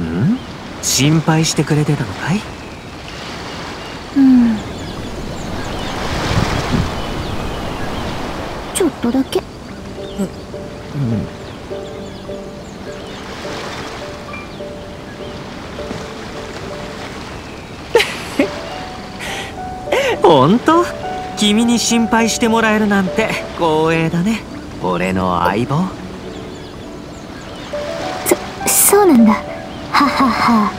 うん？心配してくれてたのかい？うん。ちょっとだけ。うん。本当？君に心配してもらえるなんて光栄だね、俺の相棒。そうなんだ。ははは。